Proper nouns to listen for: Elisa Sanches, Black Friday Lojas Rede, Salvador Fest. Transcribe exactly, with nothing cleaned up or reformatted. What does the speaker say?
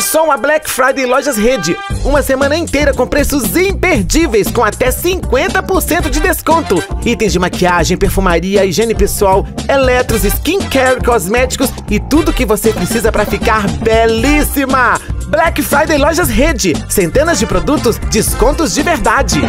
Começou a Black Friday Lojas Rede. Uma semana inteira com preços imperdíveis, com até cinquenta por cento de desconto. Itens de maquiagem, perfumaria, higiene pessoal, eletros, skincare, cosméticos e tudo que você precisa para ficar belíssima. Black Friday Lojas Rede. Centenas de produtos, descontos de verdade.